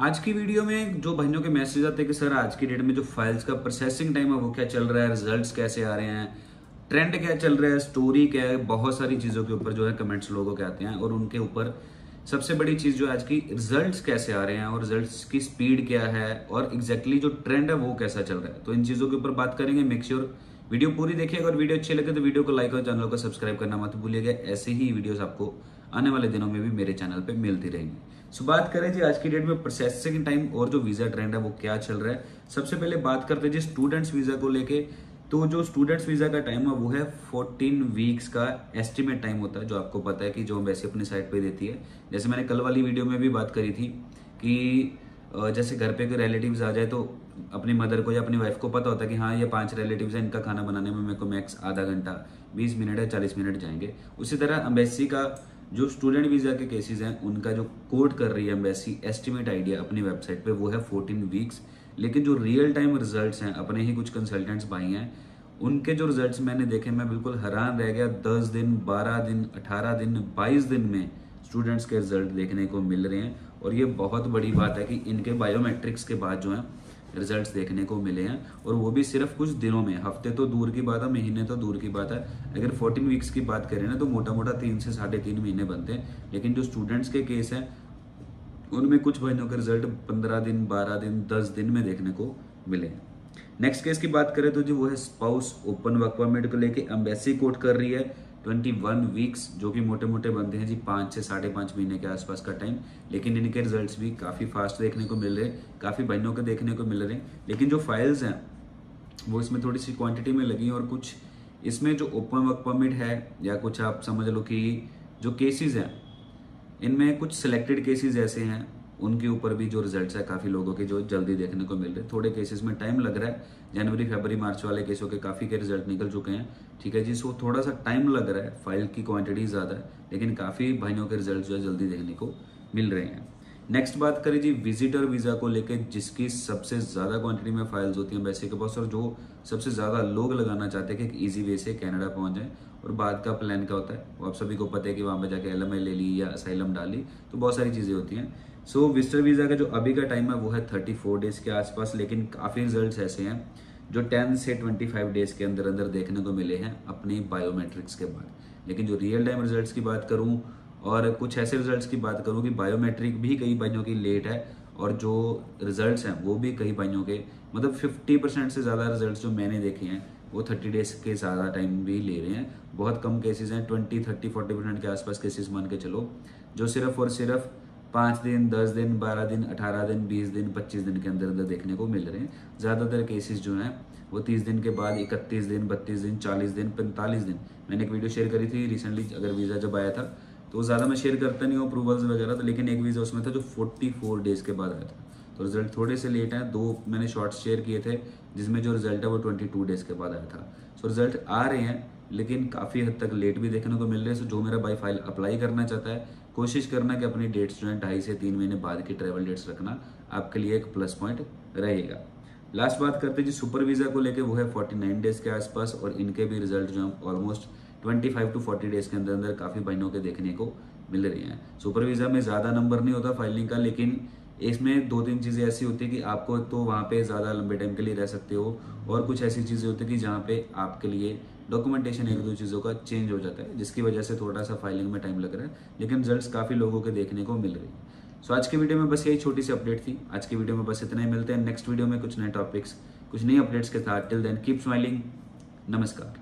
आज की वीडियो में जो बहनों के मैसेज आते हैं कि सर आज की डेट में जो फाइल्स का प्रोसेसिंग टाइम है वो क्या चल रहा है, रिजल्ट्स कैसे आ रहे हैं, ट्रेंड क्या चल रहा है, स्टोरी क्या है, बहुत सारी चीज़ों के ऊपर जो है कमेंट्स लोगों के आते हैं। और उनके ऊपर सबसे बड़ी चीज़ जो आज की रिजल्ट्स कैसे आ रहे हैं और रिजल्ट्स की स्पीड क्या है और एग्जैक्टली जो ट्रेंड है वो कैसा चल रहा है, तो इन चीज़ों के ऊपर बात करेंगे। मेक श्योर वीडियो पूरी देखिएगा और वीडियो अच्छी लगे तो वीडियो को लाइक और चैनल को सब्सक्राइब करना मत भूलिएगा। ऐसे ही वीडियोस आपको आने वाले दिनों में भी मेरे चैनल पे मिलती रहेंगी। सो बात करें जी आज की डेट में प्रोसेसिंग टाइम और जो वीज़ा ट्रेंड है वो क्या चल रहा है। सबसे पहले बात करते हैं जी स्टूडेंट्स वीज़ा को लेके, तो जो स्टूडेंट्स वीज़ा का टाइम है वो है 14 वीक्स का एस्टिमेट टाइम होता है, जो आपको पता है कि जो वैसे अपनी साइट पर देती है। जैसे मैंने कल वाली वीडियो में भी बात करी थी कि जैसे घर पे कोई रिलेटिव्स आ जाए तो अपनी मदर को या अपनी वाइफ को पता होता है कि हाँ ये 5 रिलेटिव्स हैं, इनका खाना बनाने में मेरे को मैक्स आधा घंटा 20 मिनट या 40 मिनट जाएंगे। उसी तरह एम्बेसी का जो स्टूडेंट वीज़ा के केसेस हैं उनका जो कोड कर रही है एम्बेसी एस्टिमेट आइडिया अपनी वेबसाइट पे वो है 14 वीक्स। लेकिन जो रियल टाइम रिजल्ट्स हैं, अपने ही कुछ कंसल्टेंट्स भाई हैं उनके जो रिजल्ट्स मैंने देखे, मैं बिल्कुल हैरान रह गया। 10 दिन, 12 दिन, 18 दिन, 22 दिन में स्टूडेंट्स के रिजल्ट देखने को मिल रहे हैं। और ये बहुत बड़ी बात है कि इनके बायोमेट्रिक्स के बाद जो है रिजल्ट्स देखने को मिले हैं, और वो भी सिर्फ कुछ दिनों में। हफ्ते तो दूर की बात है, महीने तो दूर की बात है। अगर 14 वीक्स की बात करें ना तो मोटा मोटा 3 से 3.5 महीने बनते हैं। लेकिन जो स्टूडेंट्स के केस हैं उनमें कुछ बहनों के रिजल्ट 15 दिन, 12 दिन, 10 दिन में देखने को मिले हैं। नेक्स्ट केस की बात करें तो जो वो है स्पाउस ओपन वर्क परमिट को लेके एम्बेसी कोर्ट कर रही है 21 वीक्स, जो कि मोटे मोटे बनते हैं जी 5 से 5.5 महीने के आसपास का टाइम। लेकिन इनके रिजल्ट्स भी काफ़ी फास्ट देखने को मिल रहे हैं, काफ़ी बहनों के देखने को मिल रहे हैं। लेकिन जो फाइल्स हैं वो इसमें थोड़ी सी क्वांटिटी में लगी हैं, और कुछ इसमें जो ओपन वर्क परमिट है या कुछ आप समझ लो कि जो केसेज हैं इनमें कुछ सिलेक्टेड केसेज ऐसे हैं उनके ऊपर भी जो रिजल्ट्स है काफ़ी लोगों के जो जल्दी देखने को मिल रहे हैं। थोड़े केसेस में टाइम लग रहा है, जनवरी, फरवरी, मार्च वाले केसों के काफ़ी के रिजल्ट निकल चुके हैं। ठीक है जी, सो थोड़ा सा टाइम लग रहा है, फाइल की क्वांटिटी ज़्यादा है, लेकिन काफ़ी भाइयों के रिजल्ट जो है जल्दी देखने को मिल रहे हैं। नेक्स्ट बात करें जी विजिटर वीज़ा को लेकर, जिसकी सबसे ज़्यादा क्वांटिटी में फाइल्स होती हैं वैसे के पास, और जो सबसे ज़्यादा लोग लगाना चाहते हैं कि ईजी वे से कनाडा पहुंच जाए। और बाद का प्लान क्या होता है वो आप सभी को पता है कि वहाँ पर जाके LMI ले ली या असाइलम डाली, तो बहुत सारी चीज़ें होती हैं। सो विजिटर वीज़ा का जो अभी का टाइम है वो है 34 डेज़ के आसपास, लेकिन काफ़ी रिजल्ट ऐसे हैं जो 10 से 25 डेज़ के अंदर अंदर देखने को मिले हैं अपने बायोमेट्रिक्स के बाद। लेकिन जो रियल टाइम रिजल्ट्स की बात करूं और कुछ ऐसे रिजल्ट्स की बात करूं कि बायोमेट्रिक भी कई भाइयों की लेट है, और जो रिजल्ट्स हैं वो भी कई भाइयों के, मतलब 50% से ज़्यादा रिजल्ट्स जो मैंने देखे हैं वो 30 डेज़ के ज़्यादा टाइम भी ले रहे हैं। बहुत कम केसेज़ हैं, 20, 30, 40% के आसपास केसेज मान के चलो, जो सिर्फ और सिर्फ 5 दिन, 10 दिन, 12 दिन, 18 दिन, 20 दिन, 25 दिन के अंदर अंदर देखने को मिल रहे हैं। ज़्यादातर केसेस जो हैं वो 30 दिन के बाद, 31 दिन, 32 दिन, 40 दिन, 45 दिन। मैंने एक वीडियो शेयर करी थी रिसेंटली, अगर वीज़ा जब आया था तो ज़्यादा मैं शेयर करता नहीं हूँ अप्रूवल्स वगैरह, तो लेकिन एक वीज़ा उसमें था जो 44 डेज़ के बाद आया था, तो रिजल्ट थोड़े से लेट हैं। 2 मैंने शॉर्ट्स शेयर किए थे जिसमें जो रिजल्ट है वो 22 डेज़ के बाद आया था। सो रिजल्ट आ रहे हैं लेकिन काफ़ी हद तक लेट भी देखने को मिल रहे हैं। सो जो मेरा भाई फाइल अप्लाई करना चाहता है, कोशिश करना कि अपनी डेट्स जो है 2.5 से 3 महीने बाद की ट्रैवल डेट्स रखना, आपके लिए एक प्लस पॉइंट रहेगा। लास्ट बात करते हैं जी सुपर वीज़ा को लेके, वो है 49 डेज़ के आसपास, और इनके भी रिजल्ट जो है ऑलमोस्ट 25 टू 40 डेज़ के अंदर अंदर काफ़ी बहनों के देखने को मिल रहे हैं। सुपर वीज़ा में ज़्यादा नंबर नहीं होता फाइलिंग का, लेकिन इसमें 2-3 चीज़ें ऐसी होती है कि आपको एक तो वहाँ पे ज़्यादा लंबे टाइम के लिए रह सकते हो, और कुछ ऐसी चीज़ें होती है कि जहाँ पे आपके लिए डॉक्यूमेंटेशन 1-2 चीज़ों का चेंज हो जाता है, जिसकी वजह से थोड़ा सा फाइलिंग में टाइम लग रहा है। लेकिन रिजल्ट्स काफ़ी लोगों के देखने को मिल रही है। सो आज की वीडियो में बस यही छोटी सी अपडेट थी। आज की वीडियो में बस इतना ही, मिलते हैं नेक्स्ट वीडियो में कुछ नए टॉपिक्स, कुछ नई अपडेट्स के साथ। Till then keep smiling. नमस्कार।